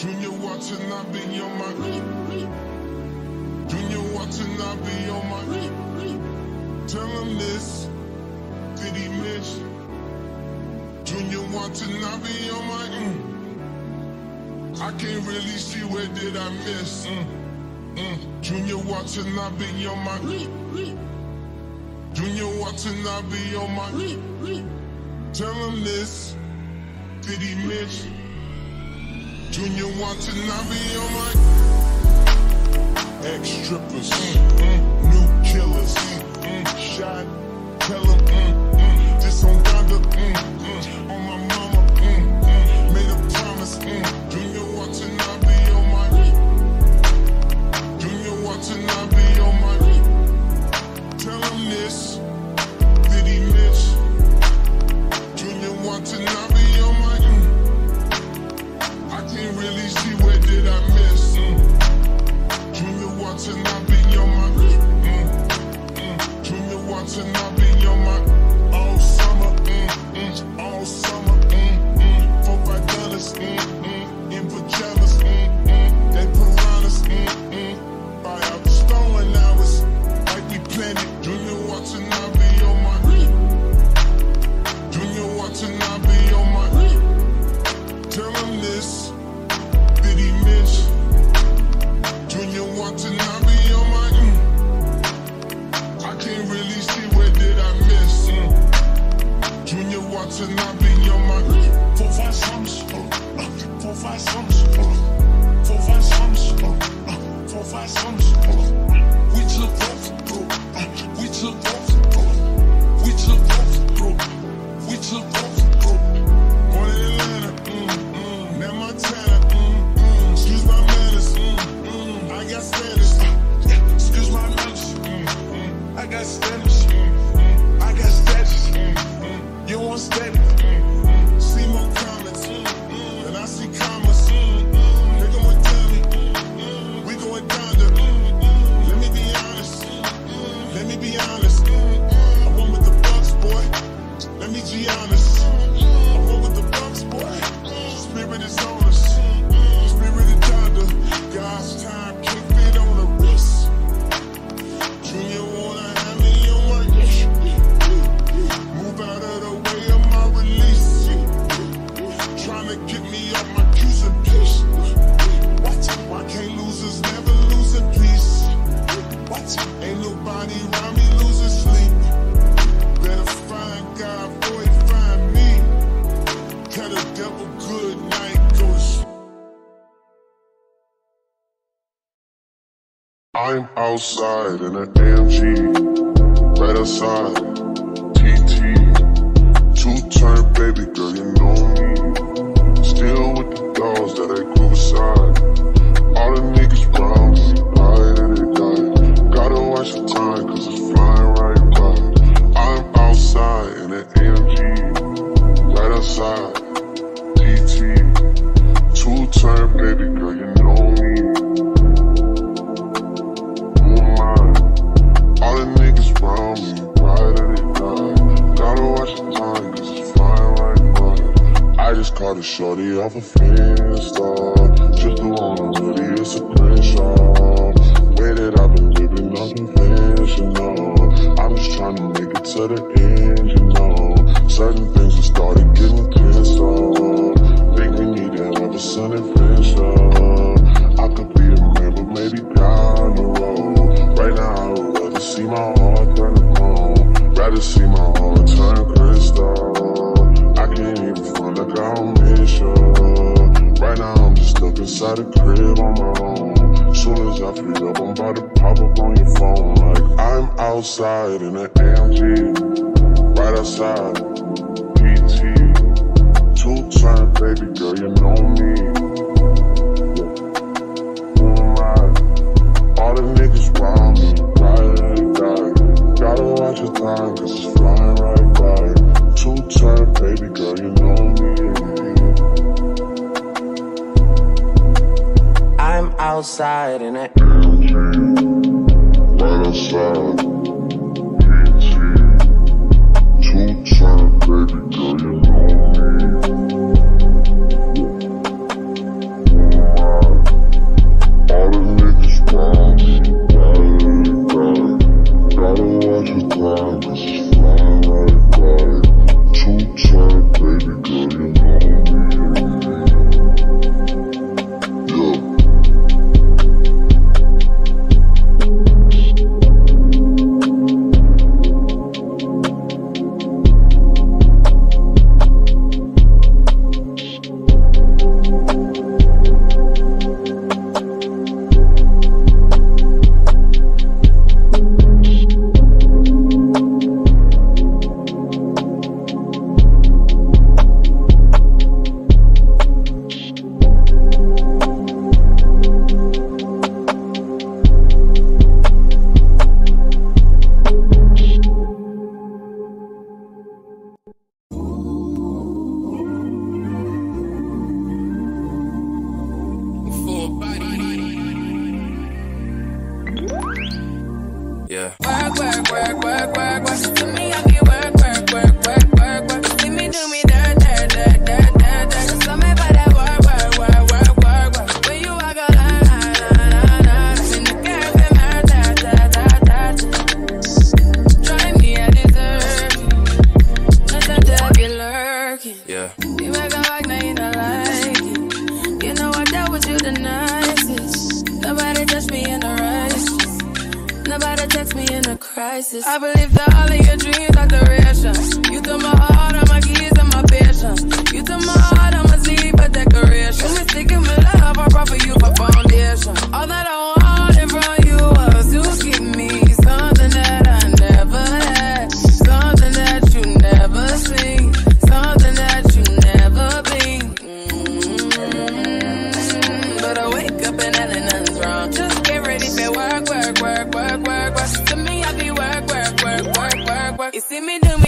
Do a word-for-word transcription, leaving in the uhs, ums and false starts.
Junior watching, I be on my Junior watching, I be on my Tell him this, did he miss? Junior watching, I be on my mm. I can't really see where did I miss mm. Mm. Junior watching, I be on my Junior watching, I be on my Tell him this, did he miss? Junior watching, I be on my ex-strippers, mm-hmm. New killers, mm-hmm. Shot, tell them, mm-hmm. Just on Donda, mm-hmm. On my mama, mm-hmm. Made a promise, mm-hmm. Junior watching, I be on my Junior watching, I be on my Tell him this, did he miss? Junior watching, I be on my Can't really see where did I miss mm. Junior watching, I be on my mm. Mm. Junior watching, I be on my all summer, mm. Mm. All summer, mm. Mm. For five dollars, mm. Mm. In pajamas, mm. Mm. They piranhas, mm. Mm. Buy out the stolen hours, like we planned it. Junior watching, I be on my mm. Junior watching, I be on my mm. Tell him this. Junior watching, I be on my mm. I can't really see where did I miss mm. Junior watching, I be on my mm. Four, five sums, uh, four, five sums, uh, four, five sums, uh, four, five sums, uh, we took off, bro, uh, we took off, bro, we took off, bro, we took off, bro. Going to Atlanta, mm, mm, now my time, mm, mm, excuse my manners, mm. I got standards, mm. Excuse my manners. Mm. Mm. I got standards, mm. Mm. I got status. Mm. Mm. You want status? Mm. Mm. See more comments, mm. Mm. And I see commas. Mm. Mm. They going dummy, mm. We going Donda. Mm. Mm. Let me be honest, mm. Let me be honest. Mm. I won with the Bucks, boy. Let me be honest. Mm. I won with the Bucks, boy. Mm. Spirit is on us. Mm. Spirit is Donda. God's time. I'm outside in an A M G, right outside, T T, two-turn baby girl, you know me, still with the dolls that I grew beside, all the niggas round me, died and they died, gotta watch the time cause it's flying right by, I'm outside in an A M G, right outside, T T, two-turn baby girl, you know me. Caught a shorty off a Finsta, just the one I'm really, it's a pressure. Way that I've been living, not conventional. I'm just trying to make it to the end, you know. Certain things have started getting pissed off. Think we need to have a sun and pressure. I could be a man, but maybe down the road. Right now, I would rather see my heart turn to bone. Rather see my heart turn crystal. I can't even front like I don't miss ya. Right now I'm just stuck inside the crib on my own. Soon as I free up, I'm about to pop up on your phone. Like I'm outside in an A M G, right outside, P T, two-turn baby girl, you know me. Who am I? All the niggas round me, right and die. Gotta watch your time cause it's flying right by. Two-turn, baby girl, you know me. I'm outside in an A M G, right outside, P T. Two-turn, baby girl, you know me. Work, work, work, work, work, work. She told me I can work, work, work, work, work, work. She see me do me dirt, dirt, dirt, dirt, dirt, dirt. She told me about that work, work, work, work, work, work. When you walk out, nah, nah, nah, nah, nah. She in the curve and her, dirt, dirt, dirt, dirt. Try me, I deserve it. Not that I be lurking. Yeah. You make a rock, now you don't like it. You know I dealt with you the nicest. Nobody touched me in the rice. Nobody text me in a crisis. I believe that all of your dreams are durations. You took my heart, all my keys, and my patience. You took my heart, all my sleep, a decoration. You mistaken my love, I brought for you for foundation. All that I wanted from you was to give me something that I never had, something that you never seen, something that you never been. Mm-hmm. But I wake up and nothing's wrong. Just get ready for work, work, work, work. Work, work, work. To me, I be work, work, work, work, work, work. You see me do